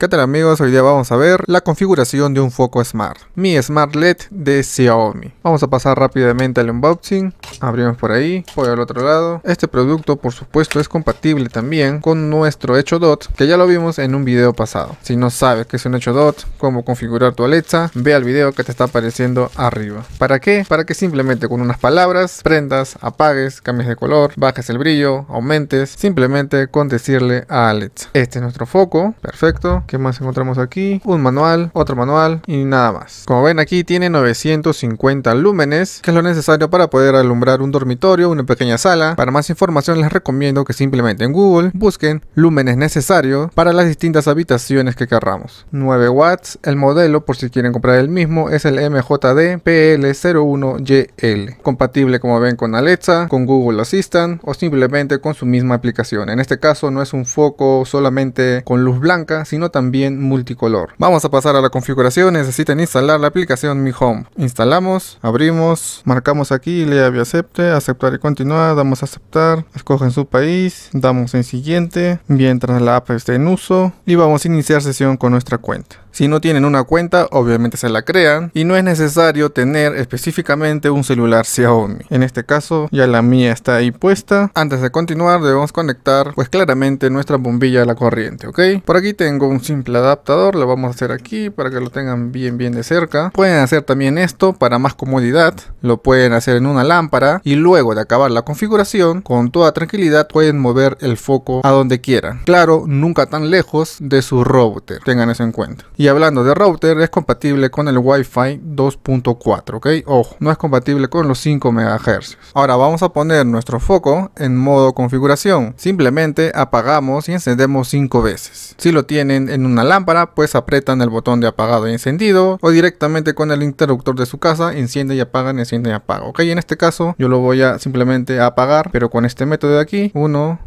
¿Qué tal amigos? Hoy día vamos a ver la configuración de un foco Smart, Mi Smart LED de Xiaomi. Vamos a pasar rápidamente al unboxing. Abrimos por ahí, por el otro lado. Este producto por supuesto es compatible también con nuestro Echo Dot, que ya lo vimos en un video pasado. Si no sabes qué es un Echo Dot, cómo configurar tu Alexa, ve al video que te está apareciendo arriba. ¿Para qué? Para que simplemente con unas palabras prendas, apagues, cambies de color, bajes el brillo, aumentes, simplemente con decirle a Alexa. Este es nuestro foco, perfecto. ¿Qué más encontramos aquí? Un manual, otro manual y nada más. Como ven aquí tiene 950 lúmenes, que es lo necesario para poder alumbrar un dormitorio, una pequeña sala. Para más información les recomiendo que simplemente en Google busquen lúmenes necesarios para las distintas habitaciones que querramos. 9 watts, el modelo por si quieren comprar el mismo es el MJD PL01YL, compatible como ven con Alexa, con Google Assistant o simplemente con su misma aplicación. En este caso no es un foco solamente con luz blanca, sino también multicolor. Vamos a pasar a la configuración. Necesitan instalar la aplicación Mi Home. Instalamos, abrimos, marcamos aquí, le doy a acepte, aceptar y continuar, damos a aceptar, escogen su país, damos en siguiente, mientras la app esté en uso y vamos a iniciar sesión con nuestra cuenta. Si no tienen una cuenta, obviamente se la crean y no es necesario tener específicamente un celular Xiaomi. En este caso ya la mía está ahí puesta. Antes de continuar debemos conectar pues claramente nuestra bombilla a la corriente, ¿ok? Por aquí tengo un simple adaptador, lo vamos a hacer aquí para que lo tengan bien de cerca. Pueden hacer también esto para más comodidad, lo pueden hacer en una lámpara y luego de acabar la configuración con toda tranquilidad pueden mover el foco a donde quieran. Claro, nunca tan lejos de su router, tengan eso en cuenta. Y hablando de router, es compatible con el Wi-Fi 2.4, ¿ok? Ojo, no es compatible con los 5 MHz. Ahora vamos a poner nuestro foco en modo configuración. Simplemente apagamos y encendemos 5 veces. Si lo tienen en una lámpara, pues apretan el botón de apagado y encendido o directamente con el interruptor de su casa, enciende y apaga, ¿ok? En este caso yo lo voy a simplemente apagar, pero con este método de aquí, 1,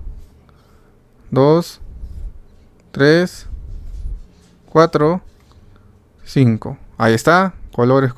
2, 3, 4, 5, ahí está, colores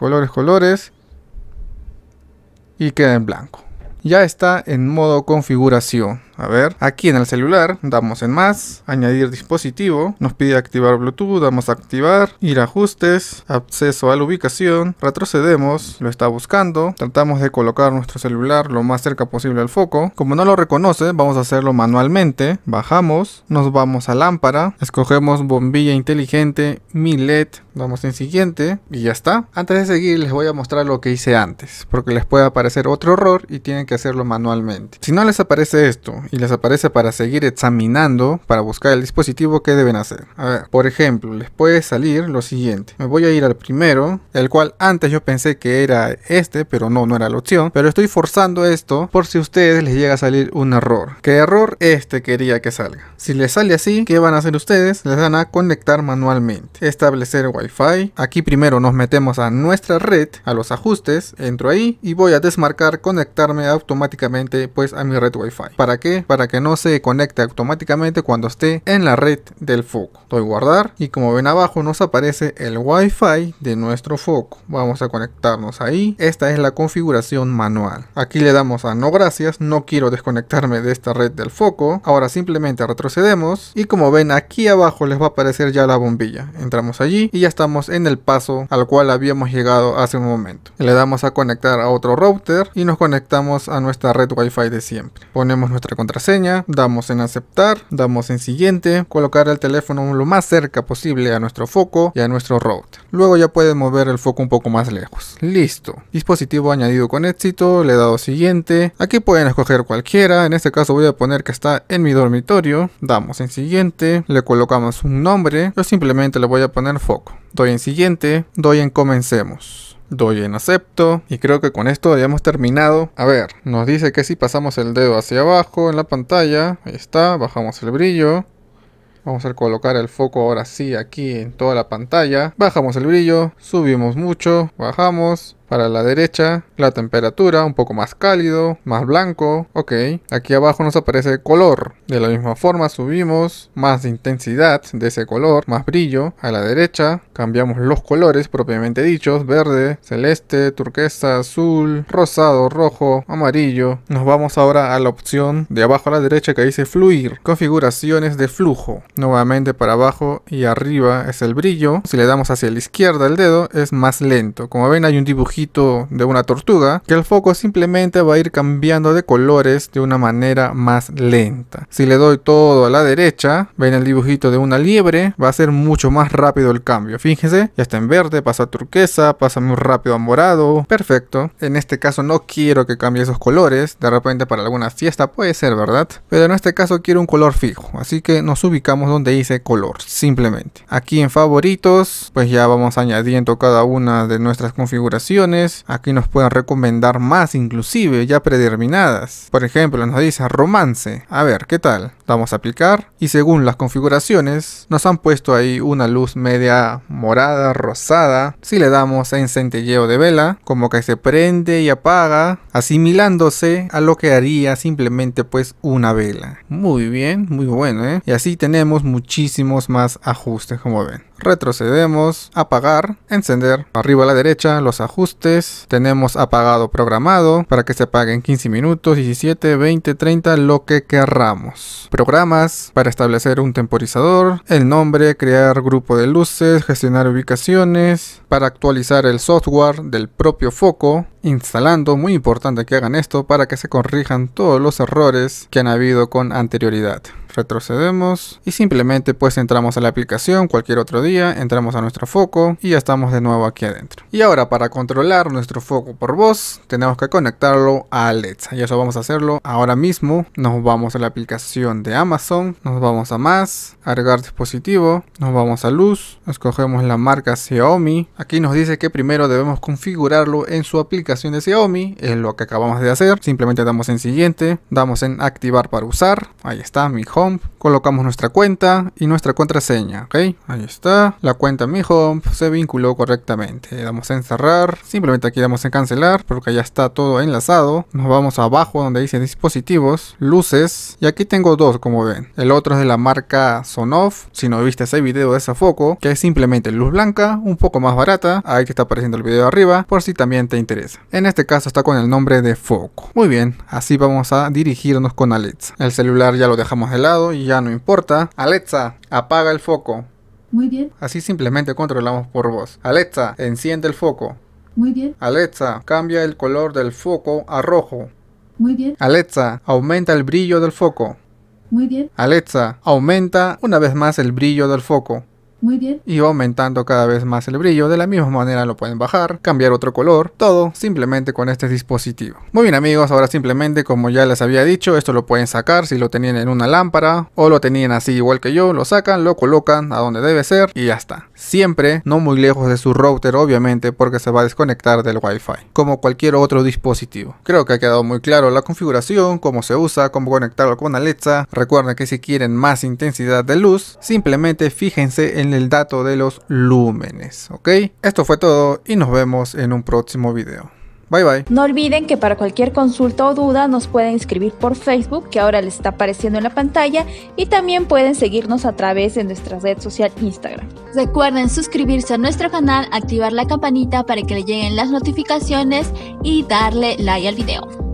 y queda en blanco. Ya está en modo configuración. A ver, aquí en el celular damos en más, añadir dispositivo, nos pide activar Bluetooth, damos a activar, ir a ajustes, acceso a la ubicación, retrocedemos, lo está buscando, tratamos de colocar nuestro celular lo más cerca posible al foco. Como no lo reconoce, vamos a hacerlo manualmente, bajamos, nos vamos a lámpara, escogemos bombilla inteligente Mi LED, damos en siguiente y ya está. Antes de seguir les voy a mostrar lo que hice antes, porque les puede aparecer otro error y tienen que hacerlo manualmente. Si no les aparece esto y les aparece para seguir examinando, para buscar el dispositivo, ¿qué deben hacer? A ver, por ejemplo, les puede salir lo siguiente. Me voy a ir al primero, el cual antes yo pensé que era este, pero no era la opción. Pero estoy forzando esto por si a ustedes les llega a salir un error. ¿Qué error? Este quería que salga. Si les sale así, ¿qué van a hacer ustedes? Les van a conectar manualmente. Establecer Wi-Fi. Aquí primero nos metemos a nuestra red, a los ajustes, entro ahí y voy a desmarcar conectarme automáticamente pues a mi red Wi-Fi. ¿Para qué? Para que no se conecte automáticamente cuando esté en la red del foco. Doy guardar y como ven abajo nos aparece el Wi-Fi de nuestro foco. Vamos a conectarnos ahí. Esta es la configuración manual. Aquí le damos a no gracias, no quiero desconectarme de esta red del foco. Ahora simplemente retrocedemos y como ven aquí abajo les va a aparecer ya la bombilla. Entramos allí y ya estamos en el paso al cual habíamos llegado hace un momento. Le damos a conectar a otro router y nos conectamos a nuestra red Wi-Fi de siempre. Ponemos nuestra contraseña, damos en aceptar, damos en siguiente, colocar el teléfono lo más cerca posible a nuestro foco y a nuestro router. Luego ya pueden mover el foco un poco más lejos. Listo, dispositivo añadido con éxito, le he dado siguiente. Aquí pueden escoger cualquiera, en este caso voy a poner que está en mi dormitorio, damos en siguiente, le colocamos un nombre, yo simplemente le voy a poner foco. Doy en siguiente, doy en comencemos. Doy en acepto y creo que con esto ya hemos terminado. A ver, nos dice que si pasamos el dedo hacia abajo en la pantalla, ahí está, bajamos el brillo. Vamos a colocar el foco ahora sí aquí en toda la pantalla. Bajamos el brillo, subimos mucho, bajamos, Para la derecha, la temperatura, un poco más cálido, más blanco, ok. Aquí abajo nos aparece el color. De la misma forma subimos, más intensidad de ese color, más brillo. A la derecha cambiamos los colores propiamente dichos, verde, celeste, turquesa, azul, rosado, rojo, amarillo. Nos vamos ahora a la opción de abajo a la derecha que dice fluir, configuraciones de flujo. Nuevamente para abajo y arriba es el brillo. Si le damos hacia la izquierda el dedo es más lento. Como ven hay un dibujito de una tortuga, que el foco simplemente va a ir cambiando de colores de una manera más lenta. Si le doy todo a la derecha, ven el dibujito de una liebre, va a ser mucho más rápido el cambio. Fíjense, ya está en verde, pasa a turquesa, pasa muy rápido a morado. Perfecto. En este caso no quiero que cambie esos colores, de repente para alguna fiesta puede ser, ¿verdad? Pero en este caso quiero un color fijo, así que nos ubicamos donde dice color, simplemente. Aquí en favoritos, pues ya vamos añadiendo cada una de nuestras configuraciones. Aquí nos pueden recomendar más, inclusive ya predeterminadas. Por ejemplo, nos dice romance. A ver, ¿qué tal? Vamos a aplicar y según las configuraciones nos han puesto ahí una luz media morada, rosada. Si le damos en centelleo de vela, como que se prende y apaga, asimilándose a lo que haría simplemente pues una vela. Muy bien, muy bueno, ¿eh? Y así tenemos muchísimos más ajustes, como ven. Retrocedemos, apagar, encender. Arriba a la derecha los ajustes. Tenemos apagado programado para que se apague en 15 minutos, 17, 20, 30, lo que querramos. Programas para establecer un temporizador, el nombre, crear grupo de luces, gestionar ubicaciones, para actualizar el software del propio foco. Instalando, muy importante que hagan esto para que se corrijan todos los errores que han habido con anterioridad. Retrocedemos y simplemente pues entramos a la aplicación cualquier otro día, entramos a nuestro foco y ya estamos de nuevo aquí adentro. Y ahora para controlar nuestro foco por voz tenemos que conectarlo a Alexa y eso vamos a hacerlo ahora mismo. Nos vamos a la aplicación de Amazon, nos vamos a más, agregar dispositivo, nos vamos a luz, escogemos la marca Xiaomi. Aquí nos dice que primero debemos configurarlo en su aplicación de Xiaomi, es lo que acabamos de hacer. Simplemente damos en siguiente, damos en activar para usar, ahí está Mi Home. Colocamos nuestra cuenta y nuestra contraseña, ok, ahí está, la cuenta Mi Home se vinculó correctamente. Le damos en cerrar, simplemente aquí damos en cancelar porque ya está todo enlazado. Nos vamos abajo donde dice dispositivos, luces, y aquí tengo dos como ven. El otro es de la marca Sonoff, si no viste ese video de esa foco, que es simplemente luz blanca, un poco más barata, ahí te está apareciendo el video arriba, por si también te interesa. En este caso está con el nombre de foco. Muy bien, así vamos a dirigirnos con Alexa. El celular ya lo dejamos de lado y ya no importa. Alexa, apaga el foco. Muy bien. Así simplemente controlamos por voz. Alexa, enciende el foco. Muy bien. Alexa, cambia el color del foco a rojo. Muy bien. Alexa, aumenta el brillo del foco. Muy bien. Alexa, aumenta una vez más el brillo del foco. Muy bien. Y va aumentando cada vez más el brillo. De la misma manera lo pueden bajar, cambiar otro color, todo simplemente con este dispositivo. Muy bien amigos, ahora simplemente como ya les había dicho, esto lo pueden sacar si lo tenían en una lámpara o lo tenían así igual que yo, lo sacan, lo colocan a donde debe ser y ya está. Siempre no muy lejos de su router obviamente porque se va a desconectar del Wi-Fi, como cualquier otro dispositivo. Creo que ha quedado muy claro la configuración, cómo se usa, cómo conectarlo con Alexa. Recuerden que si quieren más intensidad de luz, simplemente fíjense en el dato de los lúmenes, ¿ok? Esto fue todo y nos vemos en un próximo video. Bye bye. No olviden que para cualquier consulta o duda nos pueden escribir por Facebook, que ahora les está apareciendo en la pantalla, y también pueden seguirnos a través de nuestra red social Instagram. Recuerden suscribirse a nuestro canal, activar la campanita para que le lleguen las notificaciones y darle like al video.